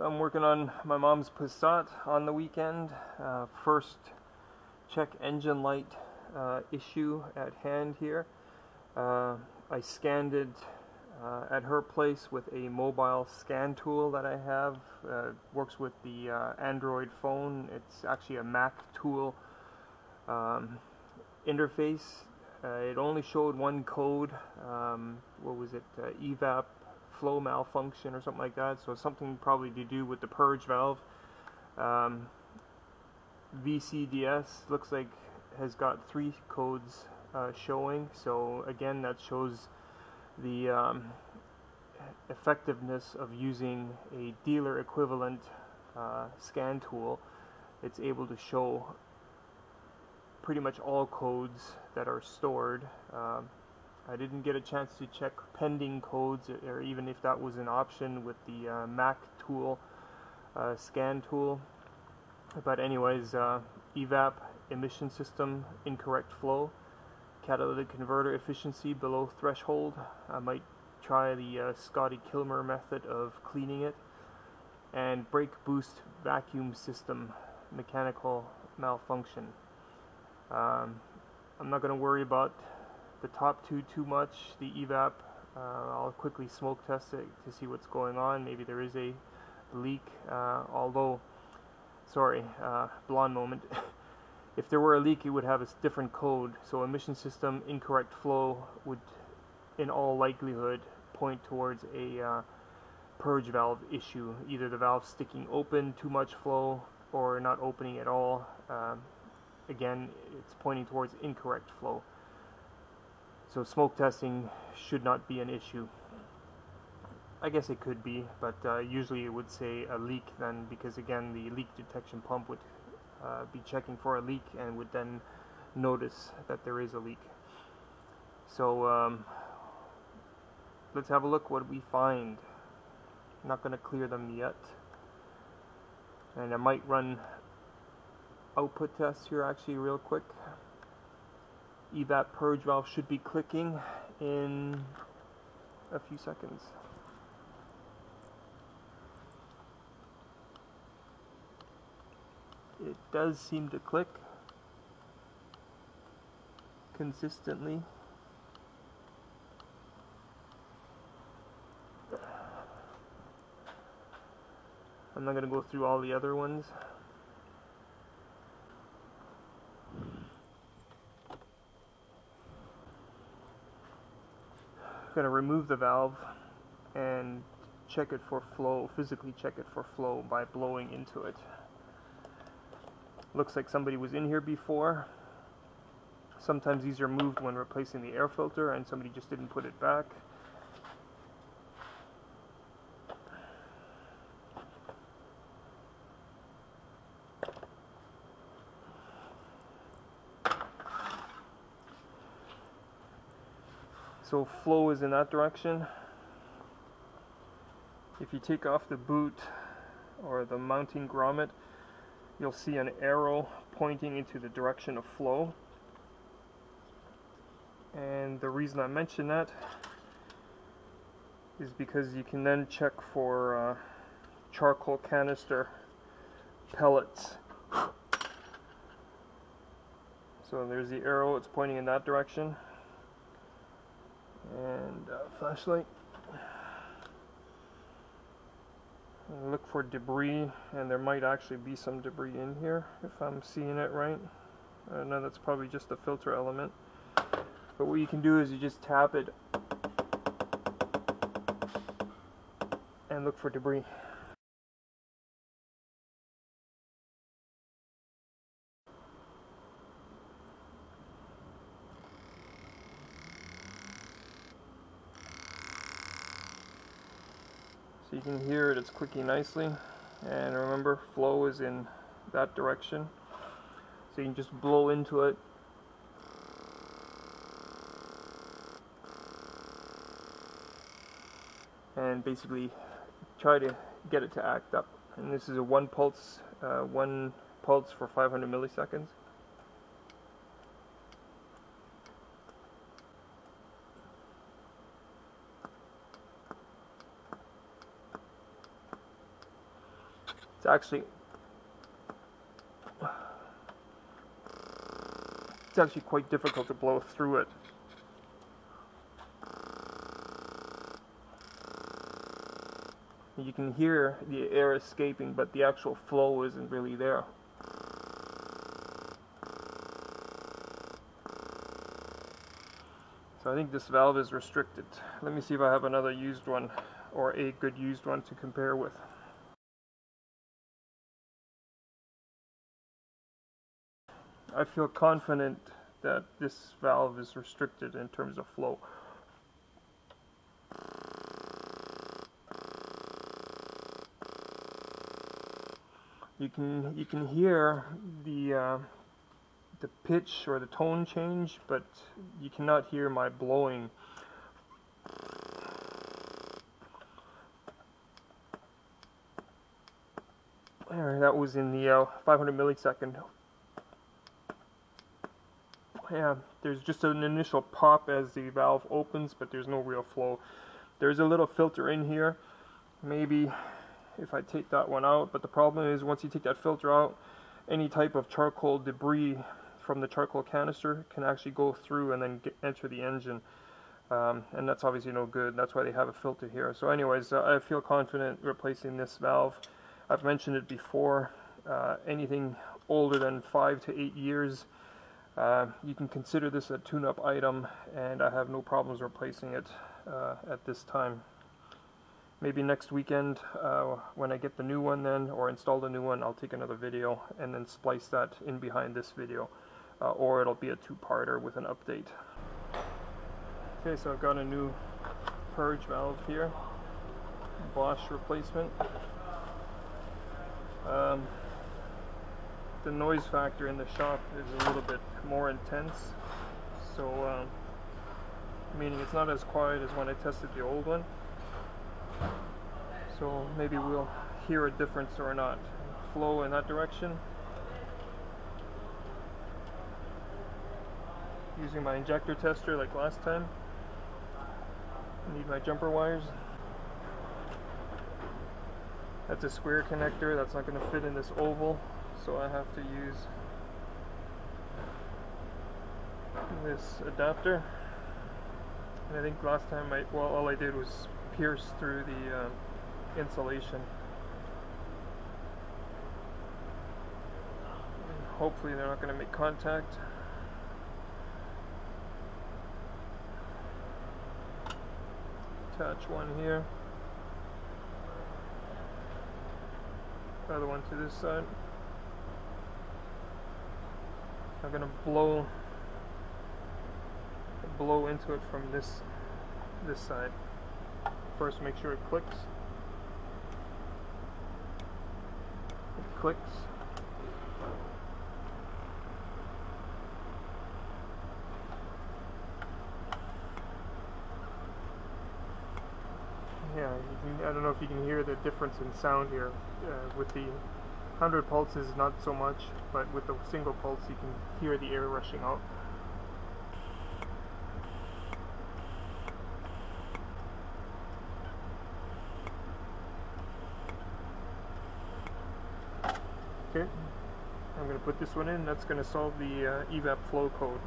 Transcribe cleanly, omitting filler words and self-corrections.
I'm working on my mom's Passat on the weekend. First check engine light issue at hand here. I scanned it at her place with a mobile scan tool that I have. It works with the Android phone. It's actually a Mac tool interface. It only showed one code, what was it, EVAP flow malfunction or something like that, so something probably to do with the purge valve. VCDS looks like has got three codes showing, so again that shows the effectiveness of using a dealer equivalent scan tool. It's able to show pretty much all codes that are stored. I didn't get a chance to check pending codes, or even if that was an option with the Mac tool, scan tool. But anyways, EVAP emission system incorrect flow, catalytic converter efficiency below threshold. I might try the Scotty Kilmer method of cleaning it, and brake boost vacuum system mechanical malfunction. I'm not going to worry about the top two too much. The EVAP, I'll quickly smoke test it to see what's going on. Maybe there is a leak, blonde moment. If there were a leak, it would have a different code, so emission system incorrect flow would in all likelihood point towards a purge valve issue, either the valve sticking open, too much flow, or not opening at all. Again, it's pointing towards incorrect flow. So smoke testing should not be an issue. I guess it could be, but usually it would say a leak then, because again the leak detection pump would be checking for a leak and would then notice that there is a leak. So let's have a look what we find. I'm not going to clear them yet, and I might run output tests here actually real quick. EVAP purge valve should be clicking in a few seconds. It does seem to click consistently. I'm not going to go through all the other ones. Going to remove the valve and check it for flow, physically check it for flow by blowing into it. Looks like somebody was in here before. Sometimes these are moved when replacing the air filter and somebody just didn't put it back. So flow is in that direction. If you take off the boot or the mounting grommet, you'll see an arrow pointing into the direction of flow. And the reason I mention that is because you can then check for charcoal canister pellets. So there's the arrow, it's pointing in that direction. And flashlight. Look for debris, and there might actually be some debris in here if I'm seeing it right. No, that's probably just the filter element. But what you can do is you just tap it and look for debris. You can hear it, it's clicking nicely, and remember flow is in that direction, so you can just blow into it. And basically try to get it to act up. And this is a one pulse for 500 milliseconds. It's actually quite difficult to blow through it. You can hear the air escaping, but the actual flow isn't really there. So I think this valve is restricted. Let me see if I have another used one, or a good used one to compare with. I feel confident that this valve is restricted in terms of flow. You can hear the pitch or the tone change, but you cannot hear my blowing. There, that was in the 500 millisecond. Yeah, there's just an initial pop as the valve opens, but there's no real flow. There's a little filter in here, maybe if I take that one out, but the problem is once you take that filter out, any type of charcoal debris from the charcoal canister can actually go through and then enter the engine, and that's obviously no good. That's why they have a filter here. So anyways, I feel confident replacing this valve. I've mentioned it before, anything older than 5 to 8 years, you can consider this a tune-up item, and I have no problems replacing it at this time. Maybe next weekend, when I get the new one then, or install the new one, I'll take another video and then splice that in behind this video, or it'll be a two-parter with an update. Okay, so I've got a new purge valve here, Bosch replacement. The noise factor in the shop is a little bit more intense, so meaning it's not as quiet as when I tested the old one, so maybe we'll hear a difference or not. Flow in that direction. Using my injector tester like last time. I need my jumper wires. That's a square connector, that's not going to fit in this oval. So I have to use this adapter, and I think last time all I did was pierce through the insulation. And hopefully they're not going to make contact. Attach one here, the other one to this side. I'm gonna blow into it from this side. First, make sure it clicks. It clicks. Yeah, I don't know if you can hear the difference in sound here with the 100 pulses, not so much, but with a single pulse you can hear the air rushing out. Okay, I'm going to put this one in. That's going to solve the EVAP flow code.